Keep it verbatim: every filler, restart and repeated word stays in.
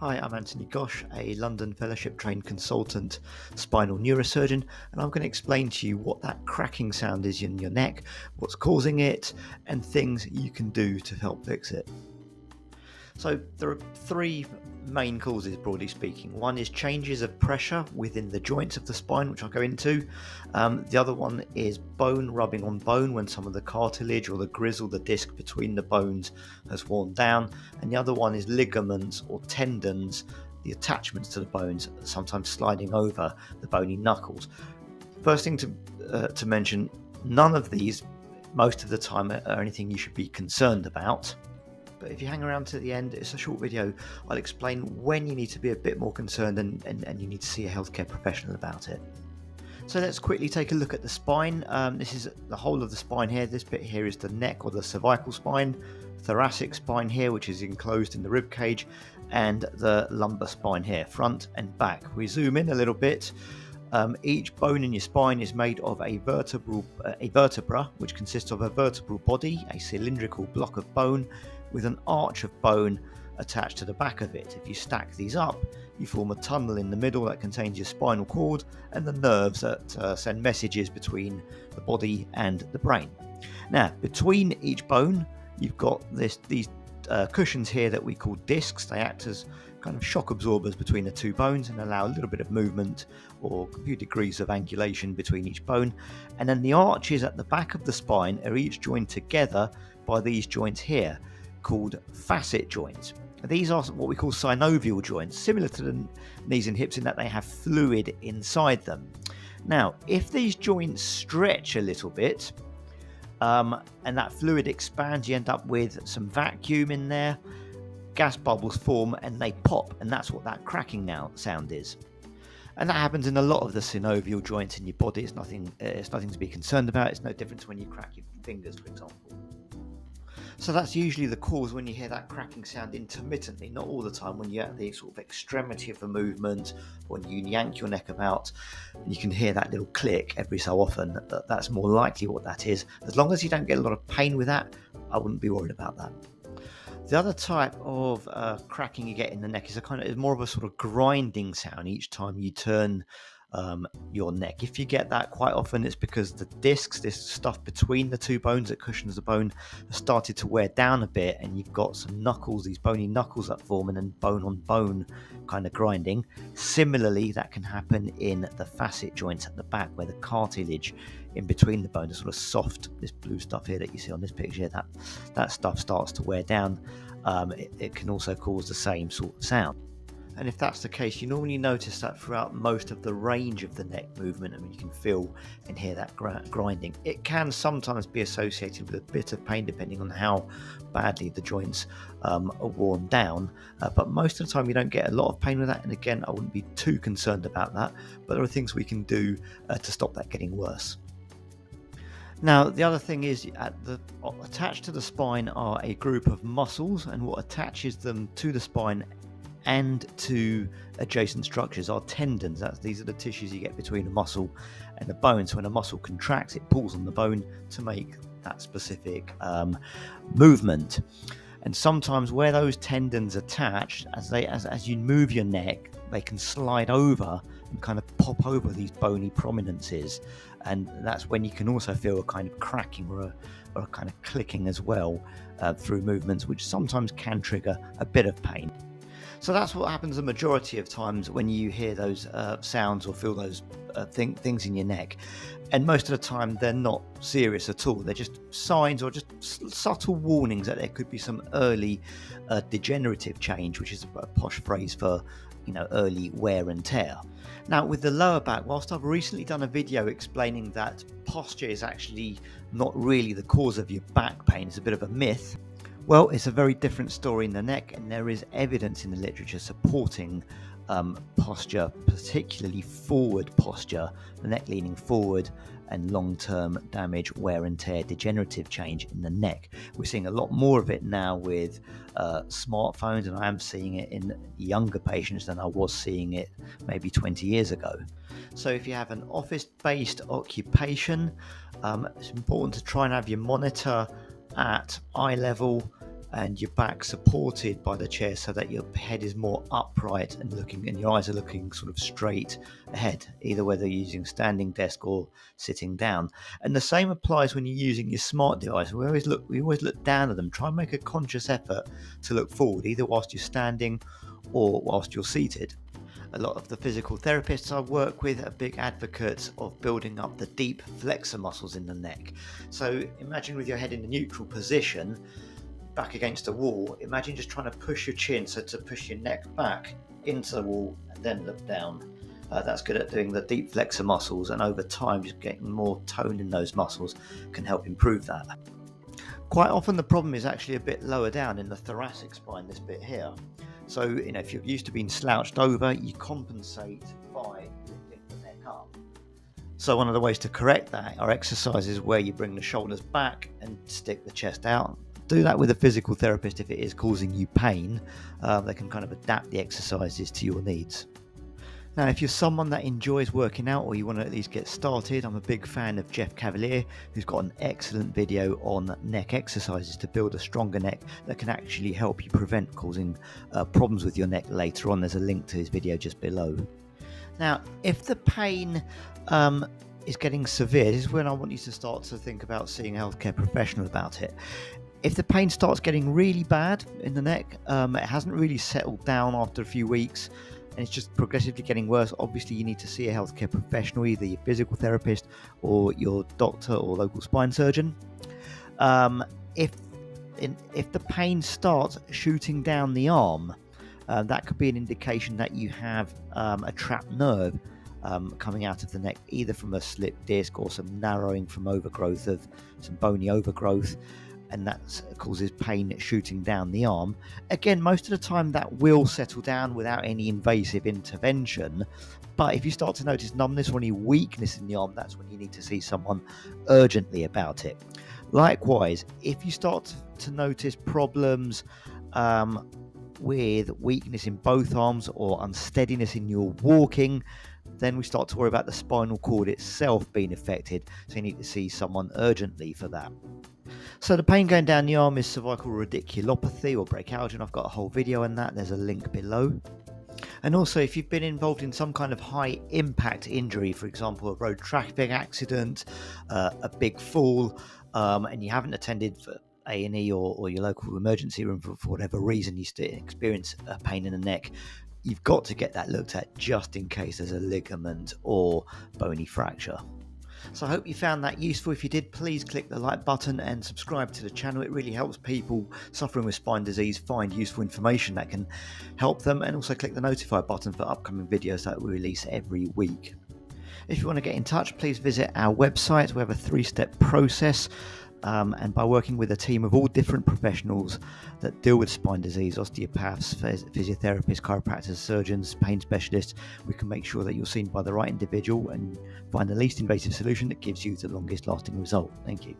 Hi, I'm Anthony Ghosh, a London Fellowship-trained consultant spinal neurosurgeon, and I'm going to explain to you what that cracking sound is in your neck, what's causing it, and things you can do to help fix it. So there are three main causes, broadly speaking. One is changes of pressure within the joints of the spine, which I'll go into. Um, the other one is bone rubbing on bone when some of the cartilage or the gristle, the disc between the bones, has worn down. And the other one is ligaments or tendons, the attachments to the bones, sometimes sliding over the bony knuckles. First thing to, uh, to mention, none of these, most of the time, are anything you should be concerned about. But if you hang around to the end, it's a short video, I'll explain when you need to be a bit more concerned and, and, and you need to see a healthcare professional about it. So let's quickly take a look at the spine. Um, this is the whole of the spine here. This bit here is the neck or the cervical spine, thoracic spine here, which is enclosed in the rib cage, and the lumbar spine here, front and back. We zoom in a little bit. Um, each bone in your spine is made of a vertebral, uh, a vertebra, which consists of a vertebral body, a cylindrical block of bone, with an arch of bone attached to the back of it. If you stack these up, you form a tunnel in the middle that contains your spinal cord and the nerves that uh, send messages between the body and the brain. Now, between each bone, you've got this, these uh, cushions here that we call discs. They act as kind of shock absorbers between the two bones and allow a little bit of movement or a few degrees of angulation between each bone. And then the arches at the back of the spine are each joined together by these joints here, called facet joints. These are what we call synovial joints, similar to the knees and hips in that they have fluid inside them. Now, if these joints stretch a little bit um, and that fluid expands, you end up with some vacuum in there, gas bubbles form and they pop, and that's what that cracking now sound is. And that happens in a lot of the synovial joints in your body. It's nothing, it's nothing to be concerned about. It's no different when you crack your fingers, for example. So that's usually the cause when you hear that cracking sound intermittently, not all the time, when you're at the sort of extremity of a movement, when you yank your neck about, you can hear that little click every so often. That's more likely what that is. As long as you don't get a lot of pain with that, I wouldn't be worried about that. The other type of uh, cracking you get in the neck is a kind of, is more of a sort of grinding sound each time you turn Um, your neck. If you get that quite often, it's because the discs, this stuff between the two bones that cushions the bone, has started to wear down a bit, and you've got some knuckles, these bony knuckles that form, and then bone on bone kind of grinding. Similarly, that can happen in the facet joints at the back, where the cartilage in between the bones is sort of soft. This blue stuff here that you see on this picture, that that stuff starts to wear down. Um, it, it can also cause the same sort of sound. And if that's the case, you normally notice that throughout most of the range of the neck movement. I mean, you can feel and hear that grinding. It can sometimes be associated with a bit of pain, depending on how badly the joints um, are worn down. Uh, but most of the time, you don't get a lot of pain with that. And again, I wouldn't be too concerned about that. But there are things we can do uh, to stop that getting worse. Now, the other thing is, at the, attached to the spine are a group of muscles, and what attaches them to the spine and to adjacent structures are tendons. That's, these are the tissues you get between a muscle and the bone. So when a muscle contracts, it pulls on the bone to make that specific um, movement. And sometimes where those tendons attach, as they as, as you move your neck, they can slide over and kind of pop over these bony prominences. And that's when you can also feel a kind of cracking or a, or a kind of clicking as well uh, through movements, which sometimes can trigger a bit of pain. So that's what happens the majority of times when you hear those uh, sounds or feel those uh, th things in your neck. And most of the time, they're not serious at all. They're just signs or just subtle warnings that there could be some early uh, degenerative change, which is a posh phrase for, you know, early wear and tear. Now, with the lower back, whilst I've recently done a video explaining that posture is actually not really the cause of your back pain, it's a bit of a myth. Well, it's a very different story in the neck, and there is evidence in the literature supporting um, posture, particularly forward posture, the neck leaning forward, and long-term damage, wear and tear, degenerative change in the neck. We're seeing a lot more of it now with uh, smartphones, and I am seeing it in younger patients than I was seeing it maybe twenty years ago. So if you have an office-based occupation, um, it's important to try and have your monitor at eye level and your back supported by the chair so that your head is more upright and looking, and your eyes are looking sort of straight ahead, either whether you're using a standing desk or sitting down. And the same applies when you're using your smart device. We always look, we always look down at them. Try and make a conscious effort to look forward, either whilst you're standing or whilst you're seated. A lot of the physical therapists I work with are big advocates of building up the deep flexor muscles in the neck. So imagine with your head in a neutral position, back against a wall, imagine just trying to push your chin, so to push your neck back into the wall and then look down. Uh, that's good at doing the deep flexor muscles, and over time just getting more tone in those muscles can help improve that. Quite often the problem is actually a bit lower down in the thoracic spine, this bit here. So, you know, if you're used to being slouched over, you compensate by lifting the neck up. So one of the ways to correct that are exercises where you bring the shoulders back and stick the chest out. Do that with a physical therapist if it is causing you pain. Uh, they can kind of adapt the exercises to your needs. Now, if you're someone that enjoys working out, or you want to at least get started, I'm a big fan of Jeff Cavaliere, who's got an excellent video on neck exercises to build a stronger neck that can actually help you prevent causing uh, problems with your neck later on. There's a link to his video just below. Now, if the pain um, is getting severe, this is when I want you to start to think about seeing a healthcare professional about it. If the pain starts getting really bad in the neck, um, it hasn't really settled down after a few weeks, and it's just progressively getting worse, obviously you need to see a healthcare professional, either your physical therapist or your doctor or local spine surgeon. Um, if, in, if the pain starts shooting down the arm, uh, that could be an indication that you have um, a trapped nerve um, coming out of the neck, either from a slipped disc or some narrowing from overgrowth of some bony overgrowth, and that causes pain shooting down the arm. Again, most of the time that will settle down without any invasive intervention, but if you start to notice numbness or any weakness in the arm, that's when you need to see someone urgently about it. Likewise, if you start to notice problems um, with weakness in both arms or unsteadiness in your walking, then we start to worry about the spinal cord itself being affected, so you need to see someone urgently for that. So the pain going down the arm is cervical radiculopathy or brachialgia, and I've got a whole video on that. There's a link below. And also, if you've been involved in some kind of high impact injury, for example a road traffic accident, uh, a big fall, um, and you haven't attended for A and E or, or your local emergency room for, for whatever reason, you still experience a pain in the neck, you've got to get that looked at just in case there's a ligament or bony fracture. So I hope you found that useful. If you did, please click the like button and subscribe to the channel. It really helps people suffering with spine disease find useful information that can help them, and also click the notify button for upcoming videos that we release every week. If you want to get in touch, please visit our website. We have a three-step process. Um, and by working with a team of all different professionals that deal with spine disease, osteopaths, physiotherapists, chiropractors, surgeons, pain specialists, we can make sure that you're seen by the right individual and find the least invasive solution that gives you the longest lasting result. Thank you.